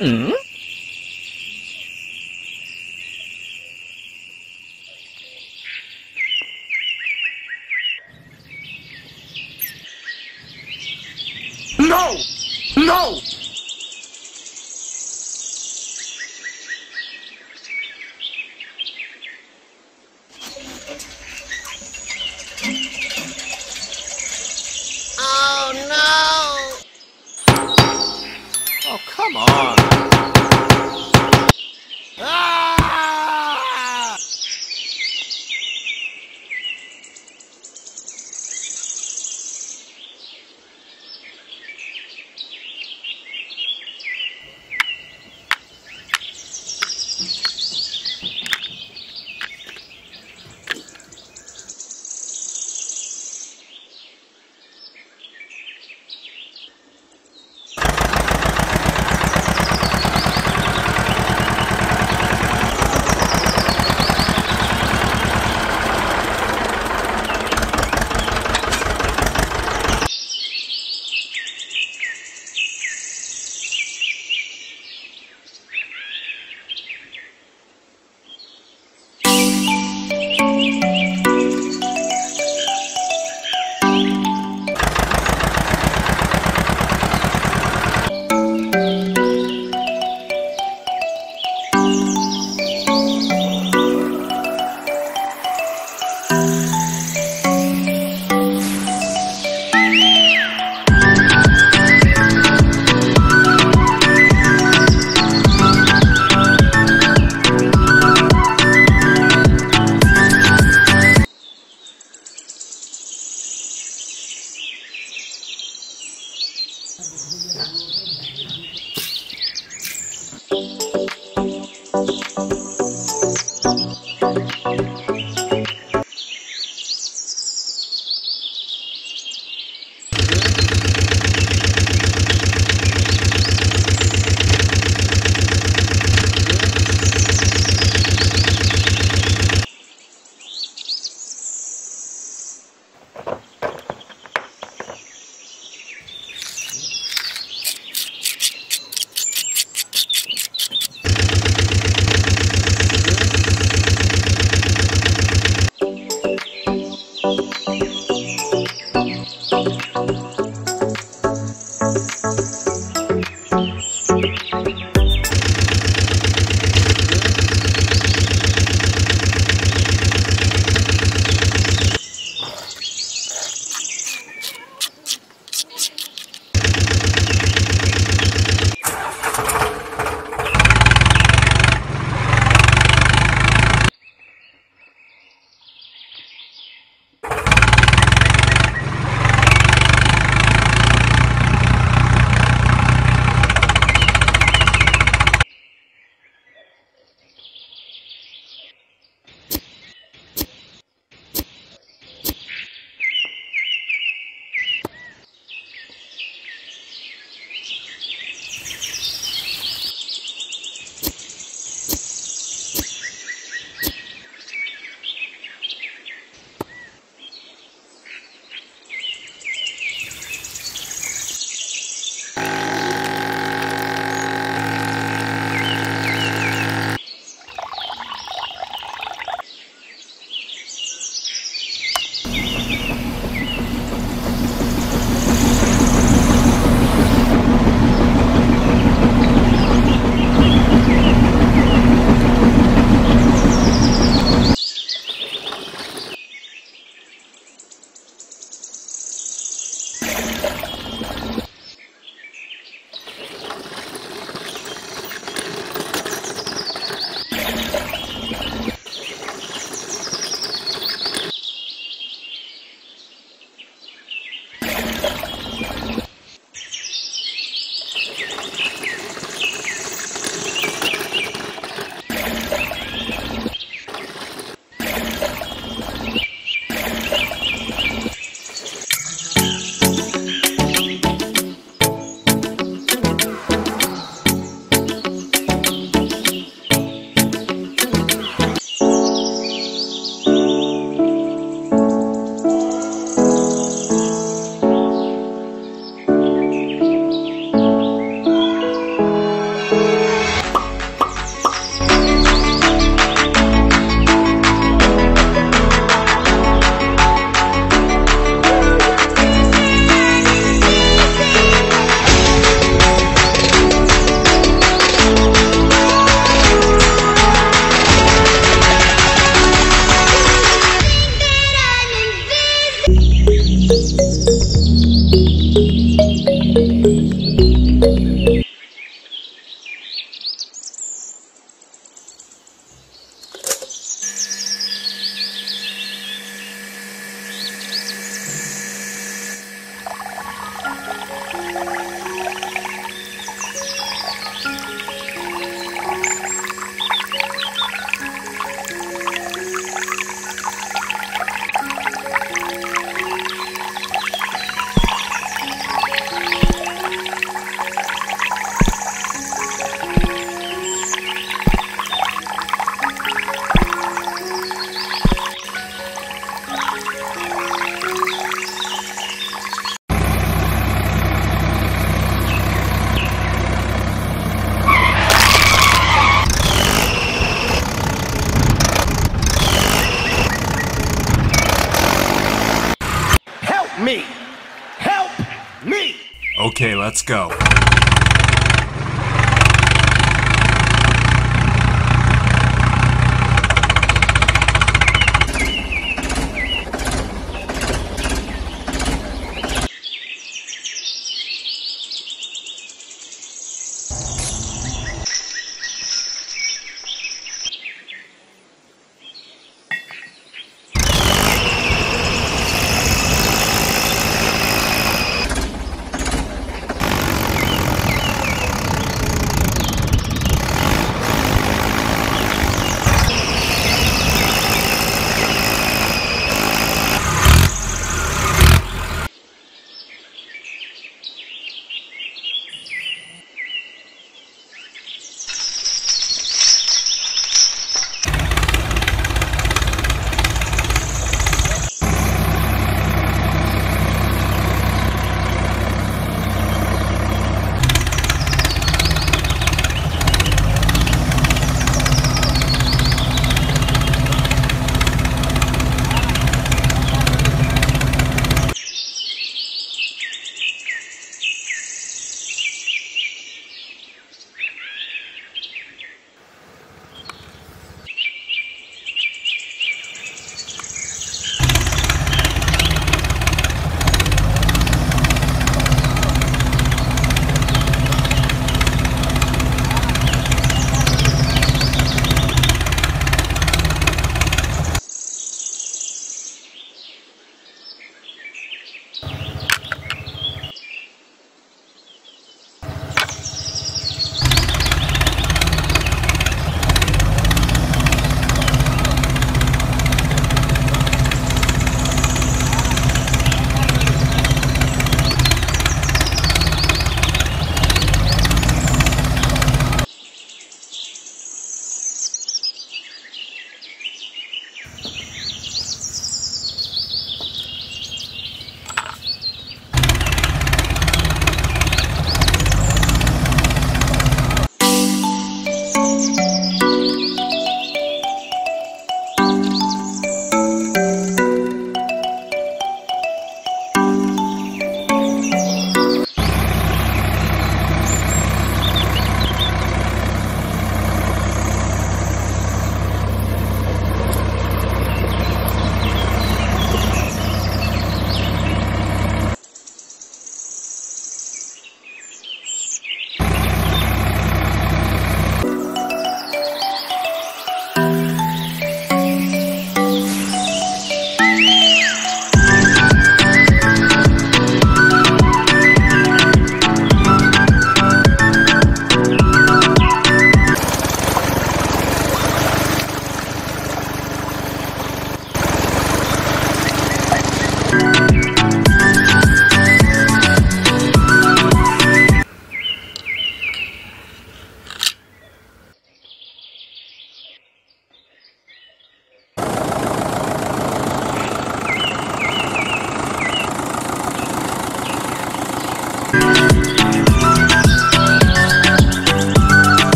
Mm? No! No! Come on. Ah! Okay, let's go.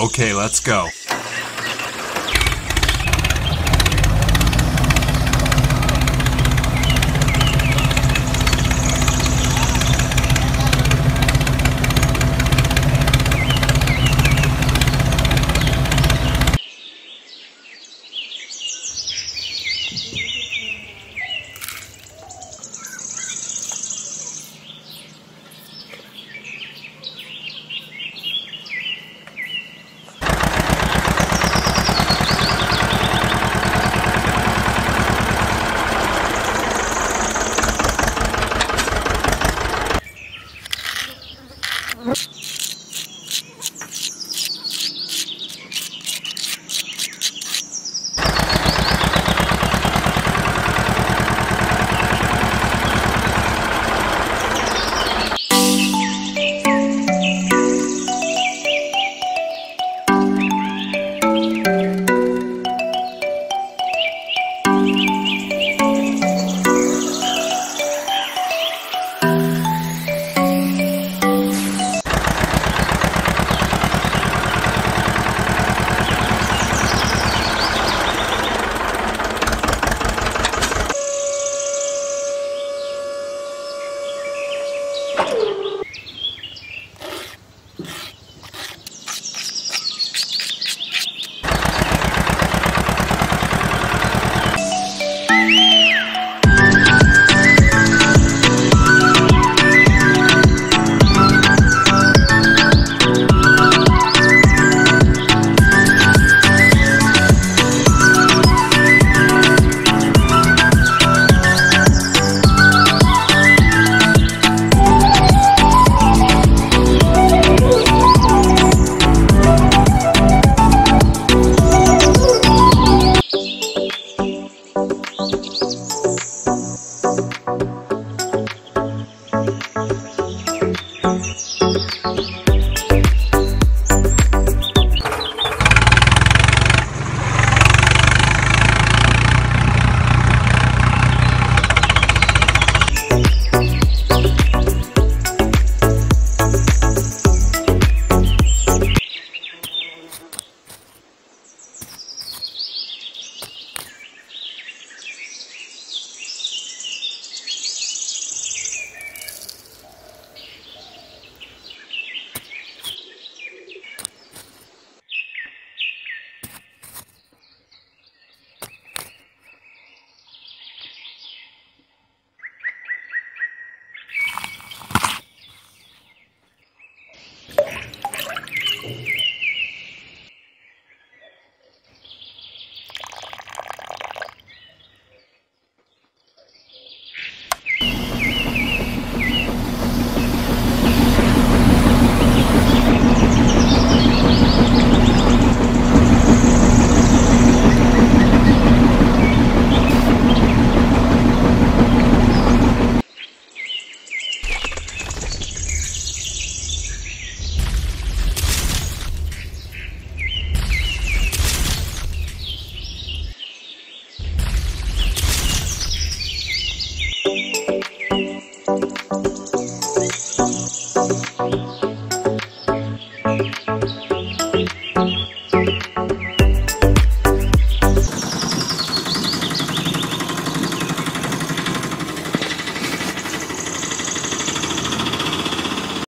Okay, let's go.